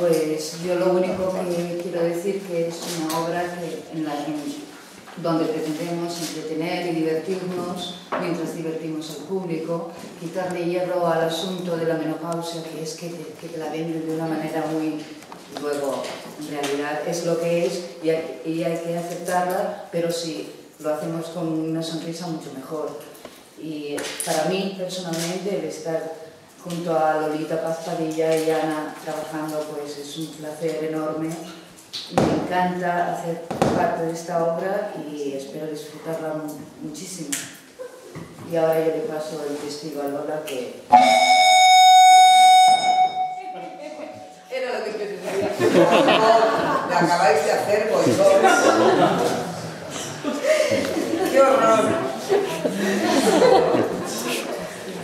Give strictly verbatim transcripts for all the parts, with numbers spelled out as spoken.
pues yo lo único que quiero decir que es una obra que, en la, en, donde pretendemos entretener y divertirnos mientras divertimos al público, quitarle hierro al asunto de la menopausia, que es que te, que te la venden de una manera muy... Luego, en realidad es lo que es y hay, y hay que aceptarla, pero si lo hacemos con una sonrisa, mucho mejor. Y para mí, personalmente, el estar junto a Lolita Paz Padilla y Ana trabajando, pues es un placer enorme. Me encanta hacer parte de esta obra y espero disfrutarla muchísimo. Y ahora yo le paso el testigo a Lola, que... Era lo que te acabáis de hacer vosotros. ¡Qué horror!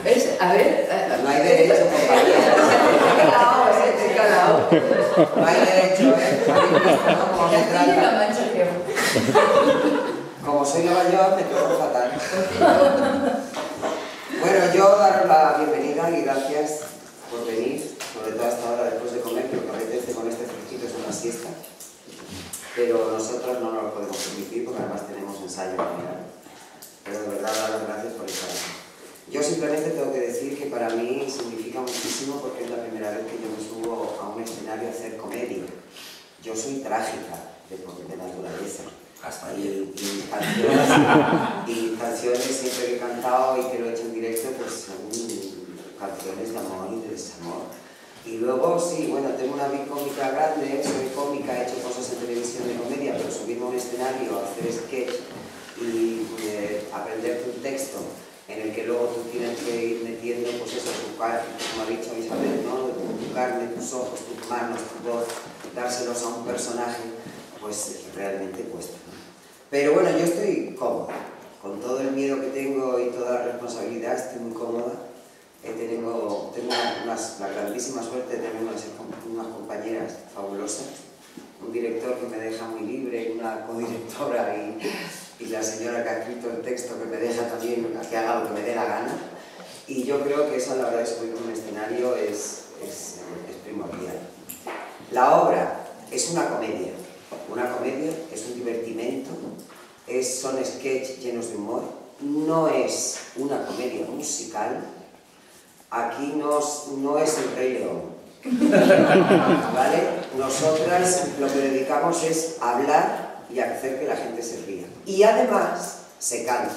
¿Ves? A ver... No hay derecho, compañero. No hay derecho, ¿eh? Como soy nueva yo, me toco fatal. Bueno, yo daros la bienvenida y gracias por venir, sobre todo hasta ahora después de comer, que lo que apetece con este fresquito es una siesta. Pero nosotros no nos lo podemos permitir porque además tenemos ensayo mañana. Pero de verdad, daros gracias por estar aquí. Yo simplemente tengo que decir que para mí significa muchísimo porque es la primera vez que yo me subo a un escenario a hacer comedia. Yo soy trágica de, de naturaleza. Hasta ahí. Y, y, canciones, y canciones siempre que he cantado y que lo he hecho en directo, pues son canciones de amor y de desamor. Y luego, sí, bueno, tengo una vida cómica grande, soy cómica, he hecho cosas en televisión de comedia, pero subirme a un escenario, hacer sketch y eh, aprenderte un texto en el que luego tú tienes que ir metiendo, pues eso, tu carne, como ha dicho Isabel, ¿no? Tu carne, tus ojos, tus manos, tu voz, dárselos a un personaje, pues realmente cuesta. Pero bueno, yo estoy cómoda, con todo el miedo que tengo y toda la responsabilidad, estoy muy cómoda. Tengo, tengo unas, la grandísima suerte de tener unas, unas compañeras fabulosas, un director que me deja muy libre, una codirectora y, y la señora que ha escrito el texto que me deja también que haga lo que me dé la gana. Y yo creo que eso a la hora de subir un escenario es, es, es primordial. La obra es una comedia, una comedia es un divertimento, es, son sketches llenos de humor, no es una comedia musical. Aquí nos, no es el Rey León, ¿vale? Nosotras lo que dedicamos es hablar y hacer que la gente se ría. Y además se canta.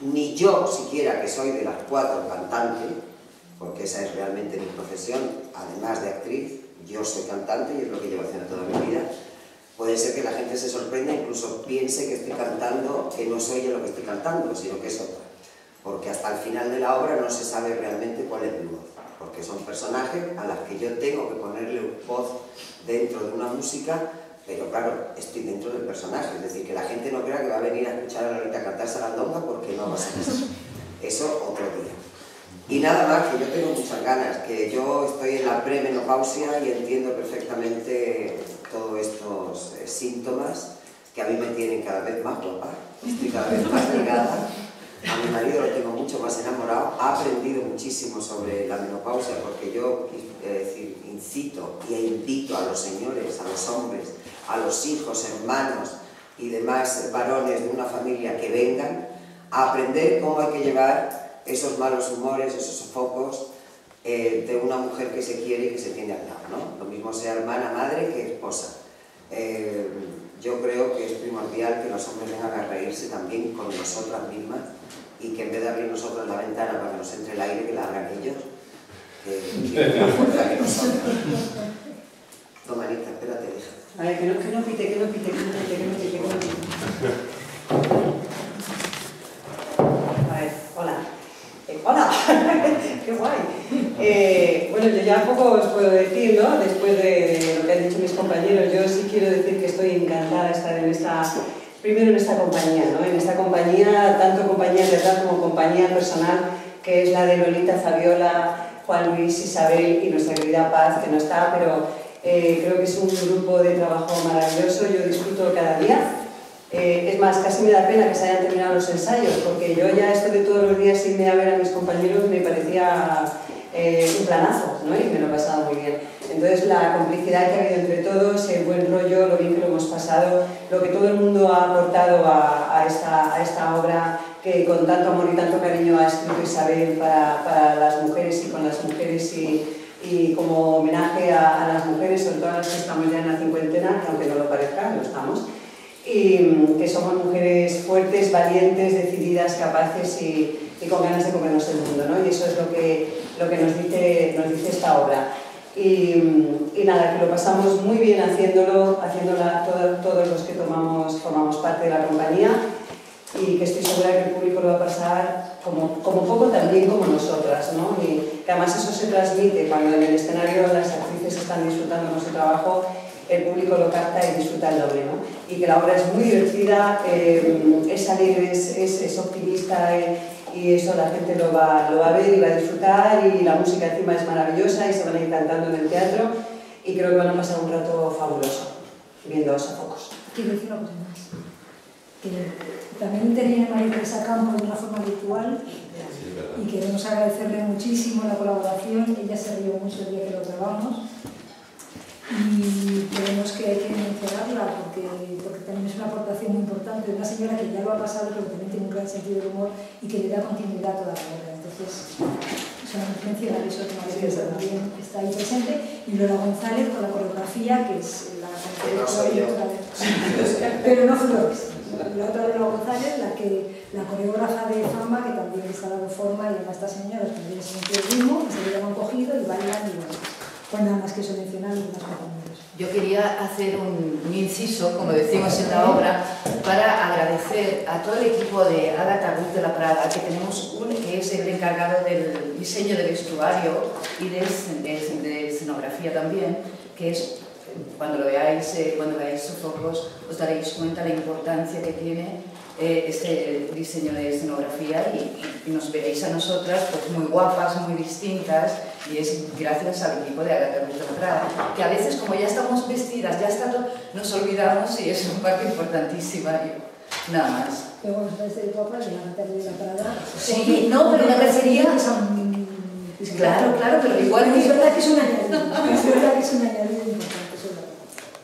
Ni yo siquiera, que soy de las cuatro cantante, porque esa es realmente mi profesión, además de actriz, yo soy cantante y es lo que llevo haciendo toda mi vida. Puede ser que la gente se sorprenda, incluso piense que estoy cantando, que no soy yo lo que estoy cantando, sino que es otra. Porque hasta el final de la obra no se sabe realmente cuál es mi voz, porque son personajes a las que yo tengo que ponerle voz dentro de una música, pero claro, estoy dentro del personaje, es decir, que la gente no crea que va a venir a escuchar a Lolita cantar Sarandonga porque no va a ser eso, eso otro día. Y nada más, que yo tengo muchas ganas, que yo estoy en la premenopausia y entiendo perfectamente todos estos eh, síntomas que a mí me tienen cada vez más guapa, estoy cada vez más delgada. A mi marido lo tengo mucho más enamorado, ha aprendido muchísimo sobre la menopausia porque yo eh, decir, incito e invito a los señores, a los hombres, a los hijos, hermanos y demás varones de una familia que vengan a aprender cómo hay que llevar esos malos humores, esos sofocos eh, de una mujer que se quiere y que se tiene al lado, ¿no? Lo mismo sea hermana, madre que esposa. Eh, yo creo que es primordial que los hombres vengan a reírse también con nosotras mismas y que en vez de abrir nosotros la ventana para que nos entre el aire, que la abran ellos, eh, que la fuerza que nosotros. Toma, Anita, espérate, deja. A ver, que no, que no pite, que no pite, que no pite, que no pite, que no pite. A ver, hola. Eh, ¡Hola! ¡Qué guay! Eh, bueno, yo ya poco os puedo decir, ¿no? Después de lo que han dicho mis compañeros, yo sí quiero decir que estoy encantada de estar en esta... Primero en esta compañía, ¿no? En esta compañía, tanto compañía de verdad como compañía personal, que es la de Lolita, Fabiola, Juan Luis, Isabel y nuestra querida Paz, que no está, pero eh, creo que es un grupo de trabajo maravilloso, yo disfruto cada día. Eh, es más, casi me da pena que se hayan terminado los ensayos, porque yo ya esto de todos los días sin ver a mis compañeros me parecía eh, un planazo, ¿no? Y me lo he pasado muy bien. Entonces la complicidad que ha habido entre todos, el buen rollo, lo bien que lo hemos pasado, lo que todo el mundo ha aportado a, a, esta, a esta obra que con tanto amor y tanto cariño ha escrito Isabel para, para las mujeres y con las mujeres y, y como homenaje a, a las mujeres, sobre todo las que estamos ya en la cincuentena, que aunque no lo parezca, lo estamos, y que somos mujeres fuertes, valientes, decididas, capaces y, y con ganas de comernos el mundo, ¿no? Y eso es lo que, lo que nos, dice, nos dice esta obra. Y, y nada, que lo pasamos muy bien haciéndolo, haciéndola todo, todos los que tomamos, formamos parte de la compañía, y que estoy segura que el público lo va a pasar como, como poco tan bien como nosotras, ¿no? Y que además eso se transmite cuando en el escenario las actrices están disfrutando de su trabajo, el público lo capta y disfruta el doble, ¿no? Y que la obra es muy divertida, eh, es alegre, es, es, es optimista, eh, y eso la gente lo va, lo va a ver y va a disfrutar, y la música encima es maravillosa y se van a ir cantando en el teatro, y creo que van a pasar un rato fabuloso viendo Sofocos. Quiero decir una cosa más. Que también interviene María Teresa Campo de una forma virtual, sí, y queremos agradecerle muchísimo la colaboración, ella se rió mucho el día que lo grabamos. Y creemos que hay que mencionarla porque, porque también es una aportación muy importante de una señora que ya lo ha pasado pero también tiene un gran sentido de humor y que le da continuidad a toda la obra. Entonces, es una influencia de eso que también está ahí presente. Y Lola González con la coreografía, que es la que pero no Flores, la otra Lola González, la que la coreógrafa de Fama, que también está dando forma, y además estas señoras también se siente el ritmo, que se le han cogido y bailan y bueno. Bueno, nada más que eso mencionar los compañeros. Yo quería hacer un, un inciso, como decimos en la obra, para agradecer a todo el equipo de Ada Taruz de la Prada, que tenemos un que es el encargado del diseño del vestuario y de, de, de escenografía también, que es, cuando lo veáis, eh, cuando veáis Sofocos, os daréis cuenta de la importancia que tiene eh, este diseño de escenografía y, y nos veréis a nosotras pues, muy guapas, muy distintas. Y es gracias al equipo de Ada Taruz de la Prada, que a veces como ya estamos vestidas, ya está todo, nos olvidamos y es una parte importantísima. Y nada más. Pero vamos a hacer guapas de Ada Taruz de la Prada. Sí, no, pero me refería que son... Claro, claro, pero igual es verdad que es un añadido. Es verdad que es un añadido importante.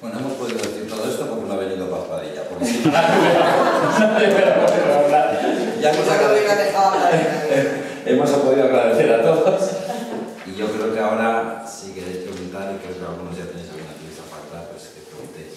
Bueno, hemos podido decir todo esto porque no ha venido Paz Padilla. Ya hemos podido agradecer a todos. Yo creo que ahora sí que queréis preguntar y creo que algunos ya tenéis alguna pregunta para atrás, pero es que preguntéis.